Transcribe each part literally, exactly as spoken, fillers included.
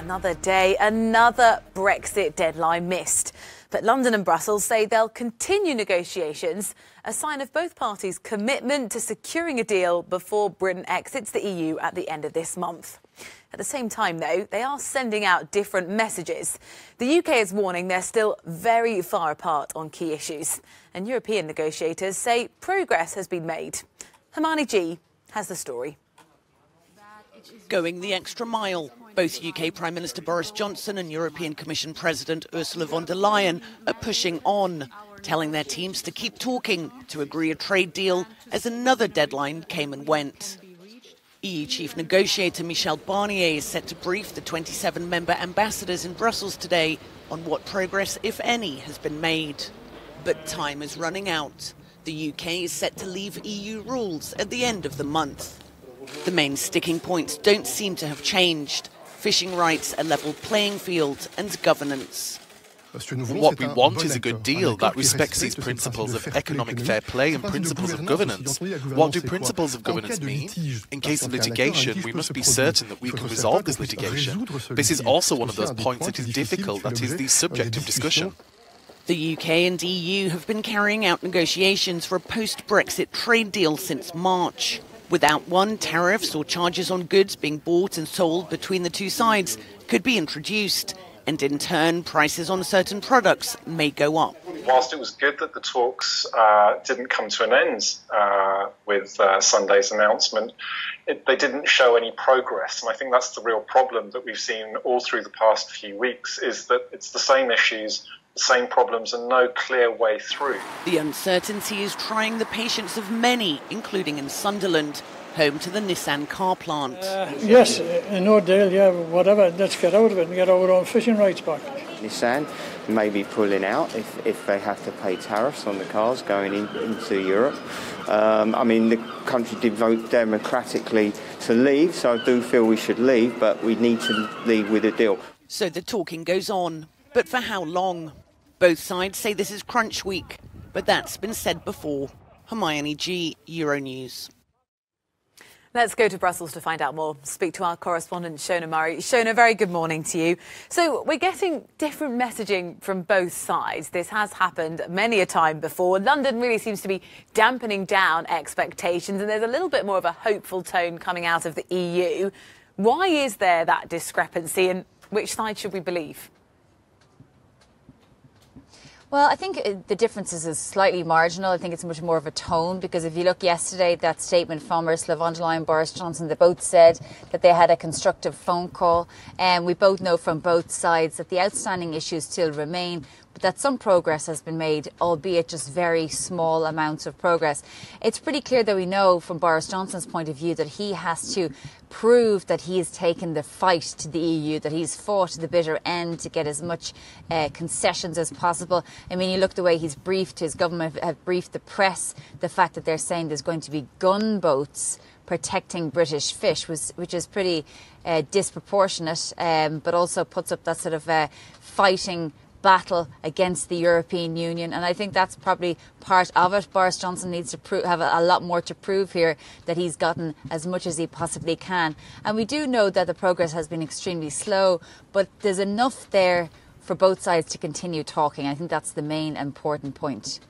Another day, another Brexit deadline missed. But London and Brussels say they'll continue negotiations, a sign of both parties' commitment to securing a deal before Britain exits the E U at the end of this month. At the same time, though, they are sending out different messages. The U K is warning they're still very far apart on key issues. And European negotiators say progress has been made. Hermione G has the story. Going the extra mile. Both U K Prime Minister Boris Johnson and European Commission President Ursula von der Leyen are pushing on, telling their teams to keep talking to agree a trade deal as another deadline came and went. E U Chief Negotiator Michel Barnier is set to brief the twenty-seven member ambassadors in Brussels today on what progress, if any, has been made. But time is running out. The U K is set to leave E U rules at the end of the month. The main sticking points don't seem to have changed. Fishing rights, a level playing field and governance. What we want is a good deal that respects these principles of economic fair play and principles of governance. What do principles of governance mean? In case of litigation, we must be certain that we can resolve this litigation. This is also one of those points that is difficult, that is the subject of discussion. The U K and E U have been carrying out negotiations for a post-Brexit trade deal since March. Without one, tariffs or charges on goods being bought and sold between the two sides could be introduced, and in turn, prices on certain products may go up. Whilst it was good that the talks uh, didn't come to an end uh, with uh, Sunday's announcement, it, they didn't show any progress, and I think that's the real problem that we've seen all through the past few weeks, is that it's the same issues, the same problems and no clear way through. The uncertainty is trying the patience of many, including in Sunderland, home to the Nissan car plant. Uh, yes, in Ordale, yeah, whatever, let's get out of it and get our own fishing rights back. Nissan may be pulling out if, if they have to pay tariffs on the cars going in, into Europe. Um, I mean, the country did vote democratically to leave, so I do feel we should leave, but we need to leave with a deal. So the talking goes on, but for how long? Both sides say this is crunch week, but that's been said before. Hermione G, Euronews. Let's go to Brussels to find out more. Speak to our correspondent, Shona Murray. Shona, very good morning to you. So we're getting different messaging from both sides. This has happened many a time before. London really seems to be dampening down expectations, and there's a little bit more of a hopeful tone coming out of the E U. Why is there that discrepancy, and which side should we believe? Well, I think the differences is slightly marginal. I think it's much more of a tone, because if you look yesterday, that statement from Ursula von der Leyen and Boris Johnson, they both said that they had a constructive phone call. And we both know from both sides that the outstanding issues still remain, but that some progress has been made, albeit just very small amounts of progress. It's pretty clear that we know from Boris Johnson's point of view that he has to prove that he has taken the fight to the E U, that he's fought to the bitter end to get as much uh, concessions as possible. I mean, you look the way he's briefed, his government have briefed the press, the fact that they're saying there's going to be gunboats protecting British fish, was, which is pretty uh, disproportionate, um, but also puts up that sort of uh, fighting battle against the European Union. And I think that's probably part of it. Boris Johnson needs to prove, have a, a lot more to prove here, that he's gotten as much as he possibly can. And we do know that the progress has been extremely slow, but there's enough there for both sides to continue talking. I think that's the main important point.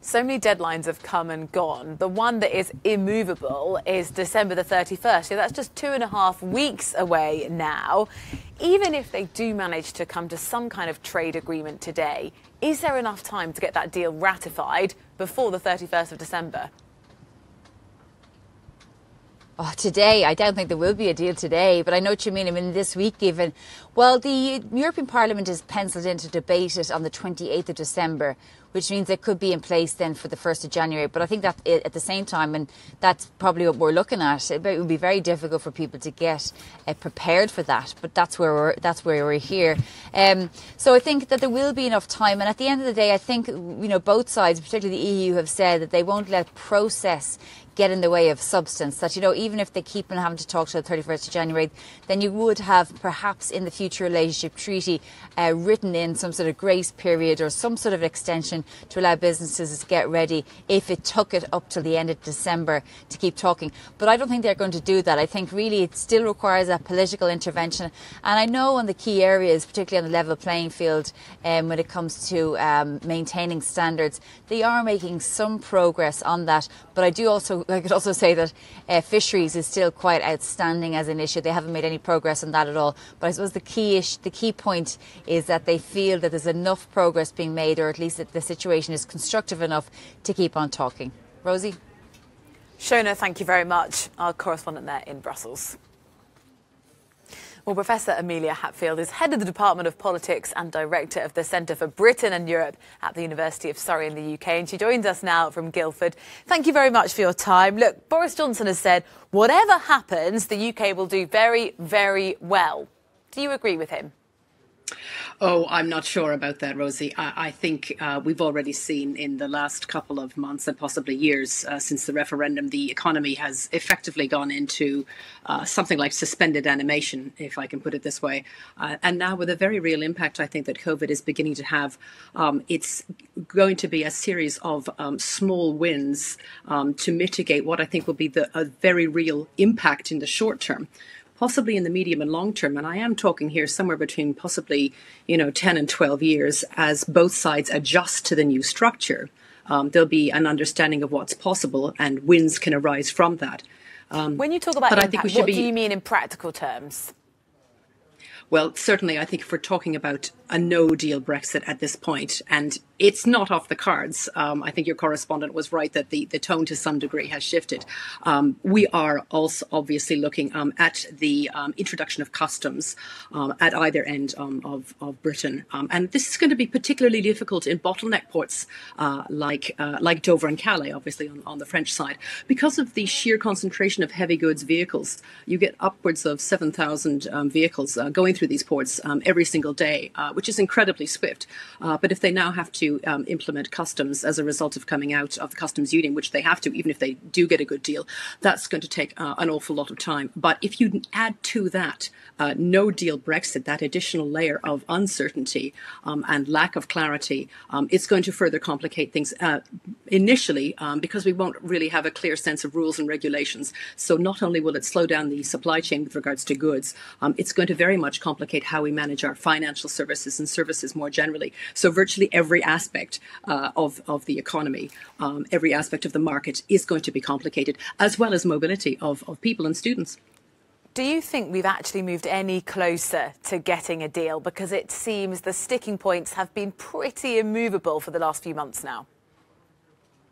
So many deadlines have come and gone. The one that is immovable is December the thirty-first. So that's just two and a half weeks away now. Even if they do manage to come to some kind of trade agreement today, is there enough time to get that deal ratified before the thirty-first of December? Oh, today, I don't think there will be a deal today, but I know what you mean. I mean, this week even. Well, the European Parliament is penciled in to debate it on the twenty-eighth of December, which means it could be in place then for the first of January. But I think that at the same time, and that's probably what we're looking at, it would be very difficult for people to get uh, prepared for that. But that's where we're, that's where we're here. Um, so I think that there will be enough time. And at the end of the day, I think, you know, both sides, particularly the E U, have said that they won't let process get in the way of substance, that, you know, even if they keep on having to talk till the thirty-first of January, then you would have perhaps in the future relationship treaty uh, written in some sort of grace period or some sort of extension to allow businesses to get ready if it took it up till the end of December to keep talking. But I don't think they're going to do that. I think really it still requires that political intervention. And I know on the key areas, particularly on the level playing field, um, when it comes to um, maintaining standards, they are making some progress on that. But I do also, I could also say that uh, fisheries is still quite outstanding as an issue. They haven't made any progress on that at all. But I suppose the key issue, the key point is that they feel that there's enough progress being made, or at least that the situation is constructive enough to keep on talking. Rosie? Shona, thank you very much. Our correspondent there in Brussels. Well, Professor Amelia Hadfield is head of the Department of Politics and director of the Centre for Britain and Europe at the University of Surrey in the U K. And she joins us now from Guildford. Thank you very much for your time. Look, Boris Johnson has said whatever happens, the U K will do very, very well. Do you agree with him? Oh, I'm not sure about that, Rosie. I, I think uh, we've already seen in the last couple of months and possibly years uh, since the referendum, the economy has effectively gone into uh, something like suspended animation, if I can put it this way. Uh, and now with a very real impact, I think that COVID is beginning to have, um, it's going to be a series of um, small wins um, to mitigate what I think will be the, a very real impact in the short term, possibly in the medium and long term. And I am talking here somewhere between possibly, you know, ten and twelve years as both sides adjust to the new structure. Um, there'll be an understanding of what's possible and wins can arise from that. Um, when you talk about impact, I think we should what be... do you mean in practical terms? Well, certainly, I think if we're talking about a no-deal Brexit at this point, and it's not off the cards, um, I think your correspondent was right that the, the tone to some degree has shifted. Um, we are also obviously looking um, at the um, introduction of customs um, at either end um, of, of Britain. Um, and this is going to be particularly difficult in bottleneck ports uh, like uh, like Dover and Calais, obviously, on, on the French side. Because of the sheer concentration of heavy goods vehicles, you get upwards of seven thousand um, vehicles uh, going through through these ports um, every single day, uh, which is incredibly swift. Uh, but if they now have to um, implement customs as a result of coming out of the customs union, which they have to, even if they do get a good deal, that's going to take uh, an awful lot of time. But if you add to that uh, no deal Brexit, that additional layer of uncertainty um, and lack of clarity, um, it's going to further complicate things uh, initially um, because we won't really have a clear sense of rules and regulations. So not only will it slow down the supply chain with regards to goods, um, it's going to very much complicate how we manage our financial services and services more generally. So virtually every aspect uh, of, of the economy, um, every aspect of the market is going to be complicated, as well as mobility of, of people and students. Do you think we've actually moved any closer to getting a deal? Because it seems the sticking points have been pretty immovable for the last few months now.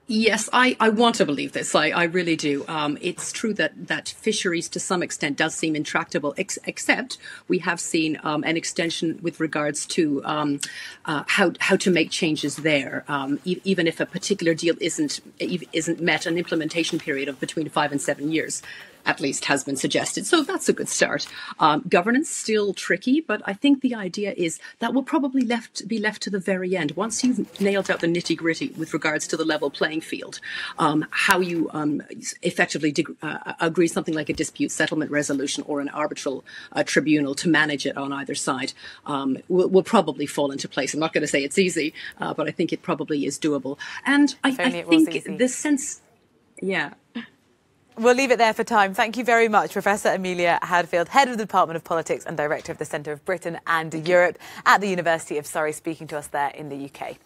Yes, I, I want to believe this. I, I really do. Um, it's true that, that fisheries to some extent does seem intractable, ex except we have seen um, an extension with regards to um, uh, how, how to make changes there. Um, e even if a particular deal isn't, isn't met, an implementation period of between five and seven years. At least has been suggested. So that's a good start. Um, governance still tricky, but I think the idea is that will probably left, be left to the very end. Once you've nailed out the nitty gritty with regards to the level playing field, um, how you um, effectively uh, agree something like a dispute settlement resolution or an arbitral uh, tribunal to manage it on either side um, will, will probably fall into place. I'm not going to say it's easy, uh, but I think it probably is doable. And I, I think the sense, yeah. We'll leave it there for time. Thank you very much, Professor Amelia Hadfield, Head of the Department of Politics and Director of the Centre of Britain and Europe at the University of Surrey, speaking to us there in the U K.